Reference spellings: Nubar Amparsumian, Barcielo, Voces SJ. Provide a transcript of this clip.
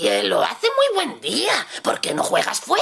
Barcielo, hace muy buen día. ¿Por qué no juegas fuera?